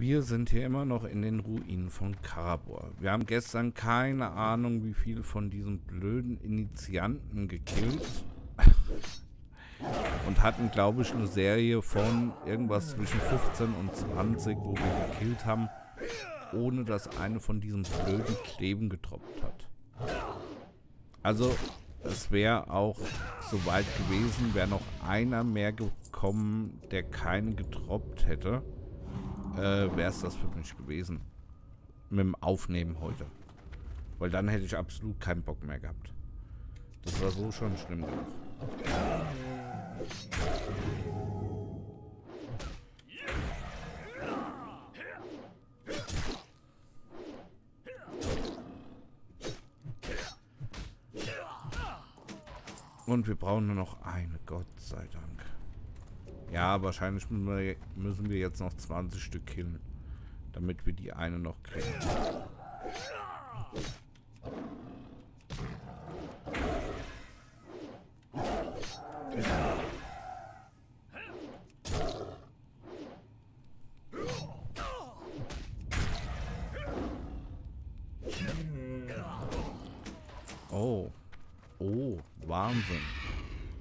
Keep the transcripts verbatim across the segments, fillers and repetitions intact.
Wir sind hier immer noch in den Ruinen von Karabor. Wir haben gestern keine Ahnung, wie viel von diesen blöden Initianten gekillt. Und hatten, glaube ich, eine Serie von irgendwas zwischen fünfzehn und zwanzig, wo wir gekillt haben, ohne dass eine von diesen blöden Kleben getropft hat. Also, es wäre auch soweit gewesen, wäre noch einer mehr gekommen, der keinen getropft hätte, äh, wäre es das für mich gewesen. Mit dem Aufnehmen heute. Weil dann hätte ich absolut keinen Bock mehr gehabt. Das war so schon schlimm genug. Und wir brauchen nur noch eine, Gott sei Dank. Ja, wahrscheinlich müssen wir jetzt noch zwanzig Stück killen, damit wir die eine noch kriegen. Oh. Oh, Wahnsinn.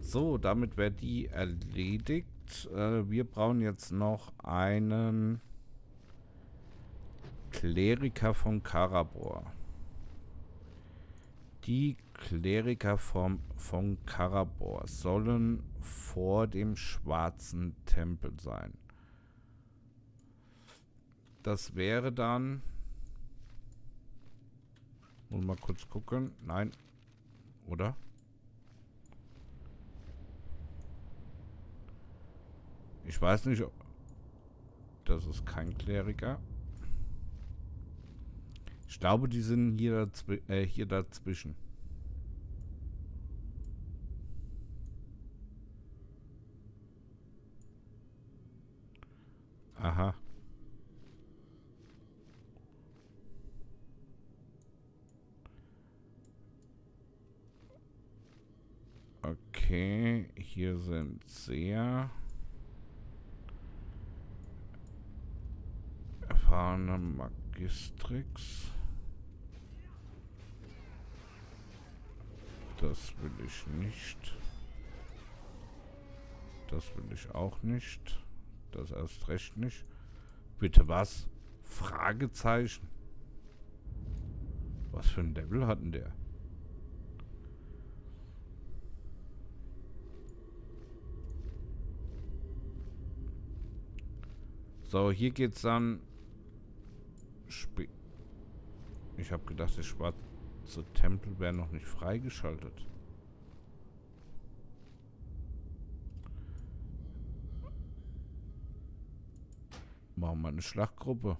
So, damit wäre die erledigt. Äh, wir brauchen jetzt noch einen Kleriker von Karabor. Die Kleriker vom, von Karabor sollen vor dem Schwarzen Tempel sein. Das wäre dann... Muss mal kurz gucken. Nein. Oder? Ich weiß nicht, ob... Das ist kein Kleriker. Ich glaube, die sind hier, dazw äh, hier dazwischen. Aha. Okay, hier sind sehr erfahrene Magistrix. Das will ich nicht. Das will ich auch nicht. Das erst recht nicht. Bitte was? Fragezeichen. Was für ein Level hatten der? So, hier geht's dann... Sp ich habe gedacht, der Schwarze Tempel wäre noch nicht freigeschaltet. Machen wir eine Schlachtgruppe.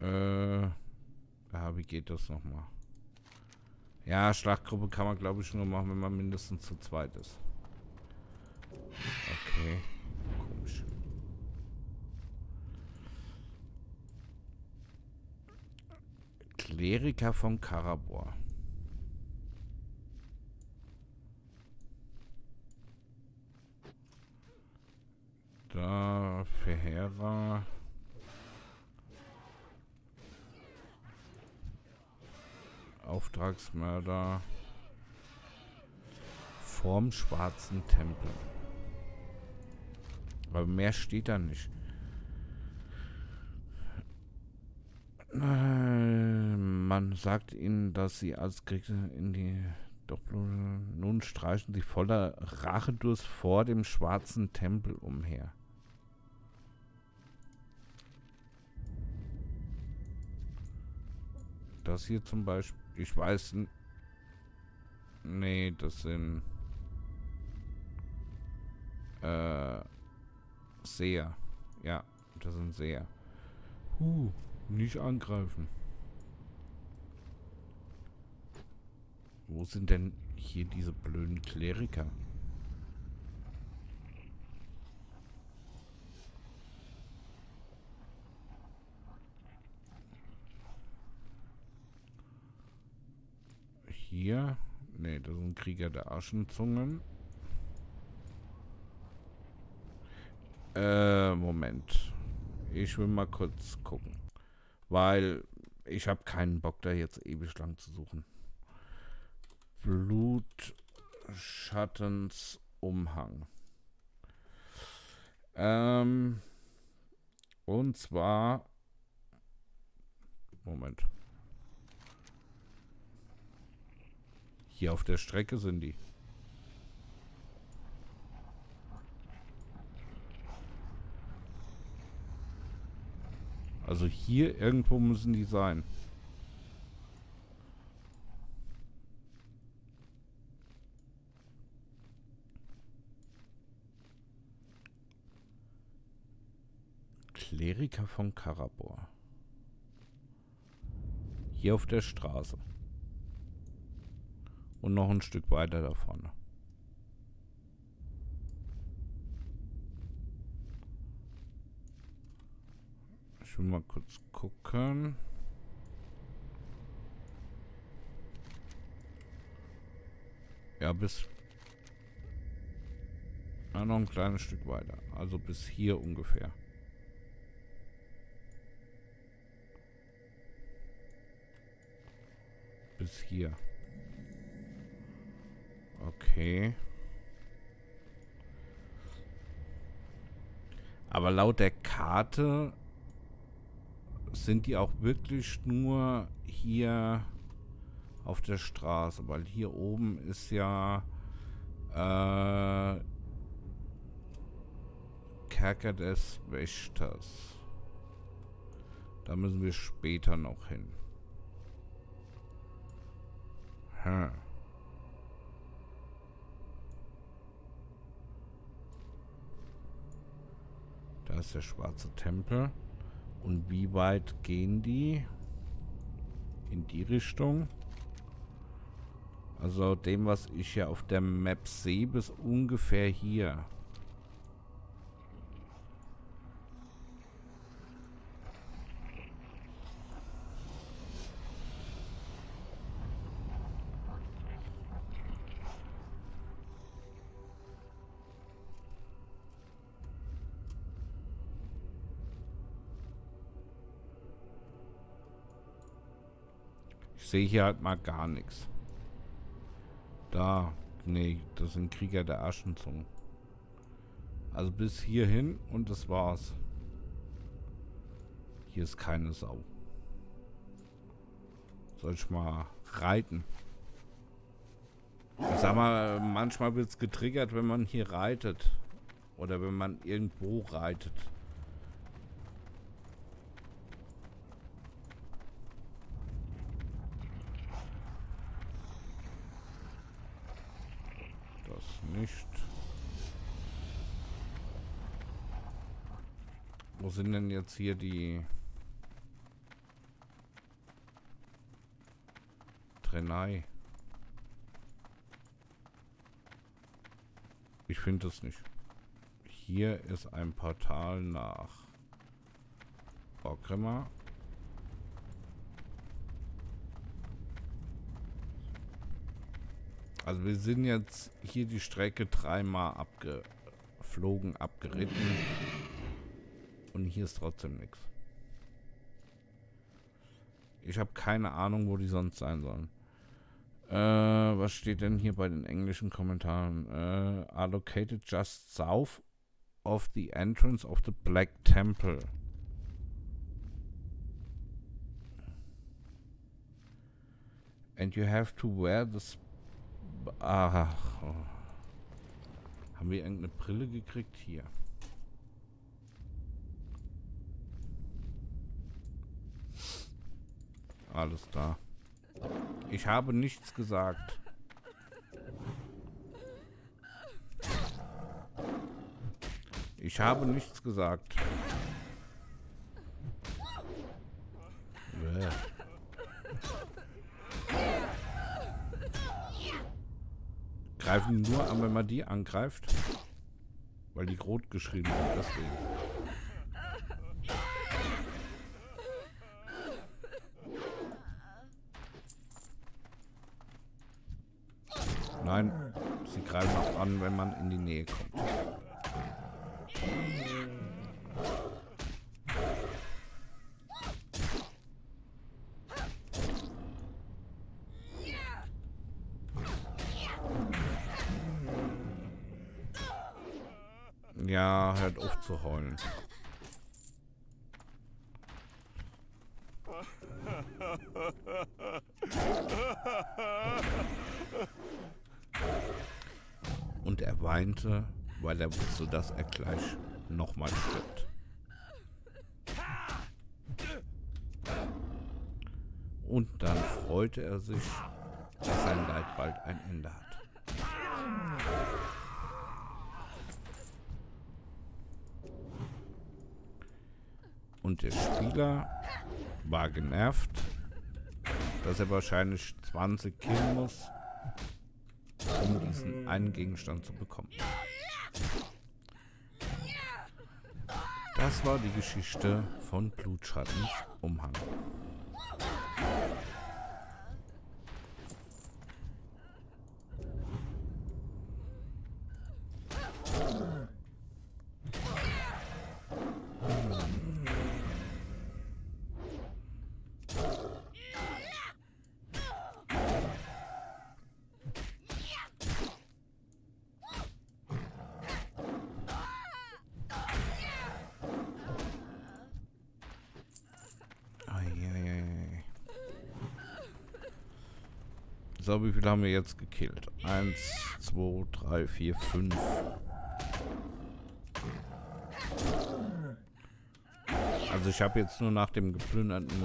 Äh, ah, wie geht das nochmal? Ja, Schlachtgruppe kann man, glaube ich, nur machen, wenn man mindestens zu zweit ist. Okay, komisch. Kleriker von Karabor. Da, Ferreira. Auftragsmörder. Vorm Schwarzen Tempel. Aber mehr steht da nicht. Man sagt ihnen, dass sie als Krieger in die... Doch nun streichen sie voller Rachedurst vor dem Schwarzen Tempel umher. Das hier zum Beispiel... Ich weiß... Nee, das sind... Äh... Seher. Ja, das sind Seher. Huh, nicht angreifen. Wo sind denn hier diese blöden Kleriker? Hier? Ne, das sind Krieger der Aschenzungen. Äh, Moment. Ich will mal kurz gucken. Weil ich habe keinen Bock, da jetzt ewig lang zu suchen. Blutschattenumhang. Ähm, und zwar... Moment. Hier auf der Strecke sind die. Also hier irgendwo müssen die sein. Kleriker von Karabor. Hier auf der Straße. Und noch ein Stück weiter davon. Ich will mal kurz gucken. Ja, bis... Ja, noch ein kleines Stück weiter. Also bis hier ungefähr. Bis hier. Okay. Aber laut der Karte sind die auch wirklich nur hier auf der Straße, weil hier oben ist ja äh, Kerker des Wächters. Da müssen wir später noch hin. Hm. Da ist der Schwarze Tempel. Und wie weit gehen die? In die Richtung? Also dem, was ich ja auf der Map sehe, bis ungefähr hier. Ich sehe hier halt mal gar nichts. Da, nee, das sind Krieger der Aschenzungen. Also bis hierhin und das war's. Hier ist keine Sau. Soll ich mal reiten? Ich sag mal, manchmal wird's getriggert, wenn man hier reitet. Oder wenn man irgendwo reitet. Nicht. Wo sind denn jetzt hier die Trenai? Ich finde es nicht. Hier ist ein Portal nach Borgrimmer. Also wir sind jetzt hier die Strecke dreimal abgeflogen, abgeritten und hier ist trotzdem nichts. Ich habe keine Ahnung, wo die sonst sein sollen. Äh, was steht denn hier bei den englischen Kommentaren? Äh, are located just south of the entrance of the Black Temple. And you have to wear the... Ach, oh. Haben wir irgendeine Brille gekriegt hier? Alles da. Ich habe nichts gesagt. Ich habe nichts gesagt. Bäh. Greifen nur an, wenn man die angreift, weil die rot geschrieben sind, deswegen. Nein, sie greifen auch an, wenn man in die Nähe kommt. Ja, hört auf zu heulen. Und er weinte, weil er wusste, dass er gleich nochmal stirbt. Und dann freute er sich, dass sein Leid bald ein Ende hat. Und der Spieler war genervt, dass er wahrscheinlich zwanzig killen muss, um diesen einen Gegenstand zu bekommen. Das war die Geschichte von Blutschattenumhang. So, wie viele haben wir jetzt gekillt? eins, zwei, drei, vier, fünf. Also ich habe jetzt nur nach dem geplünderten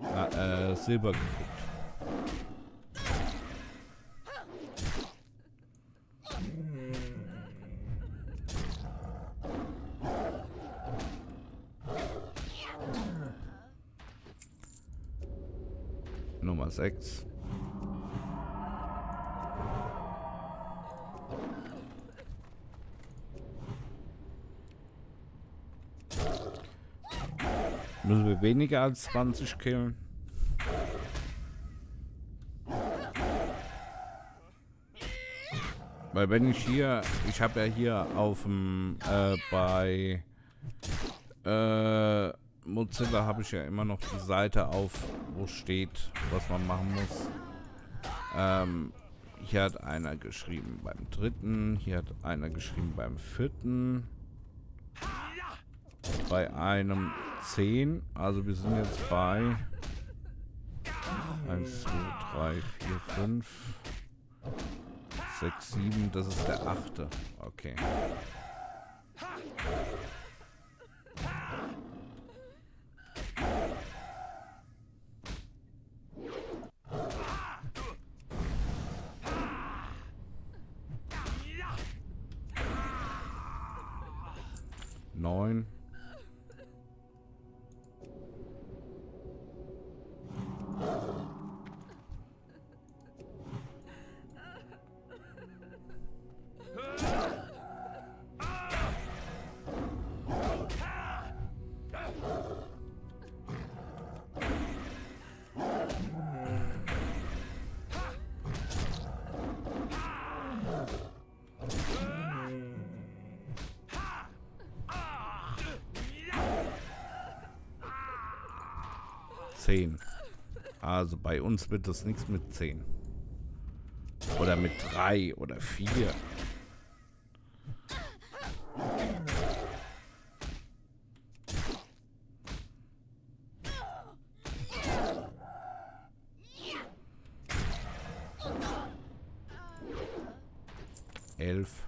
äh, äh, Silber geguckt. Nummer sechs. Müssen wir weniger als zwanzig killen? Weil wenn ich hier, ich habe ja hier auf dem, äh, bei äh, Mozilla habe ich ja immer noch die Seite auf, wo steht, was man machen muss. Ähm, hier hat einer geschrieben beim dritten, hier hat einer geschrieben beim vierten. Bei einem zehn, also wir sind jetzt bei eins, zwei, drei, vier, fünf, sechs, sieben, das ist der achte. Okay. neun. zehn. Also bei uns wird das nichts mit zehn. Oder mit drei oder vier. elf.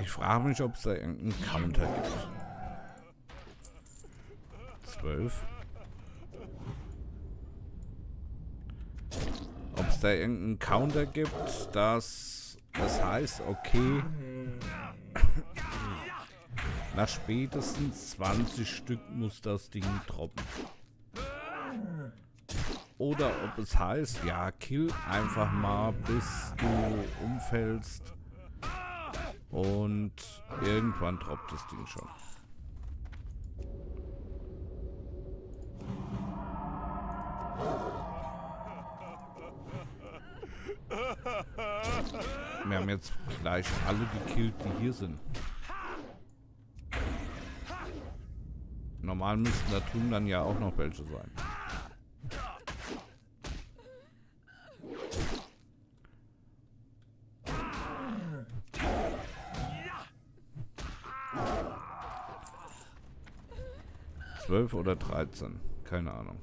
Ich frage mich, ob es da irgendeinen Counter gibt. zwölf. Ob es da irgendeinen Counter gibt, dass das heißt, okay, nach spätestens zwanzig Stück muss das Ding droppen. Oder ob es heißt, ja, kill einfach mal, bis du umfällst. Und irgendwann droppt das Ding schon. Wir haben jetzt gleich alle gekillt, die hier sind. Normal müssten da drüben dann ja auch noch welche sein. zwölf oder dreizehn, keine Ahnung.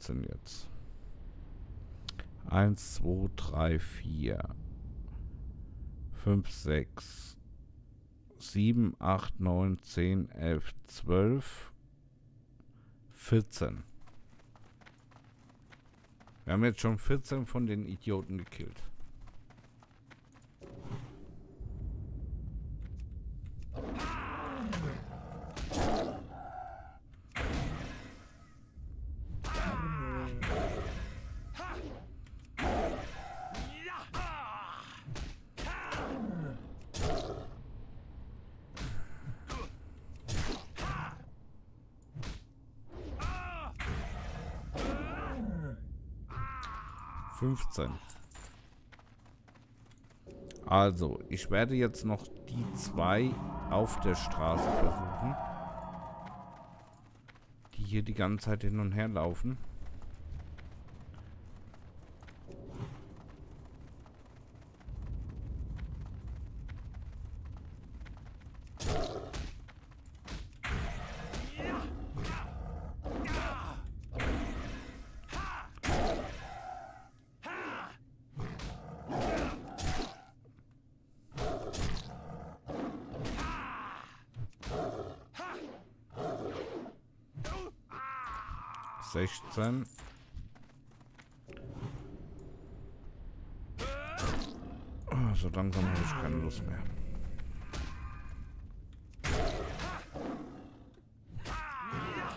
Sind jetzt eins, zwei, drei, vier, fünf, sechs, sieben, acht, neun, zehn, elf, zwölf, vierzehn. Wir haben jetzt schon vierzehn von den Idioten gekillt. fünfzehn. Also, ich werde jetzt noch die zwei auf der Straße versuchen, die hier die ganze Zeit hin und her laufen. sechzehn. So langsam habe ich keine Lust mehr.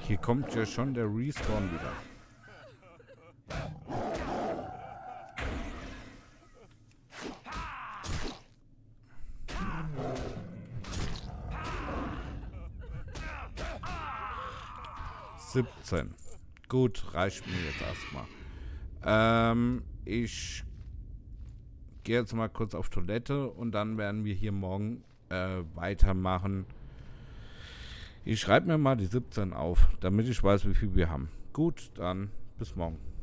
Hier kommt ja schon der Respawn wieder. siebzehn. Gut, reicht mir jetzt erstmal. Ähm, ich gehe jetzt mal kurz auf Toilette und dann werden wir hier morgen äh, weitermachen. Ich schreibe mir mal die siebzehn auf, damit ich weiß, wie viel wir haben. Gut, dann bis morgen.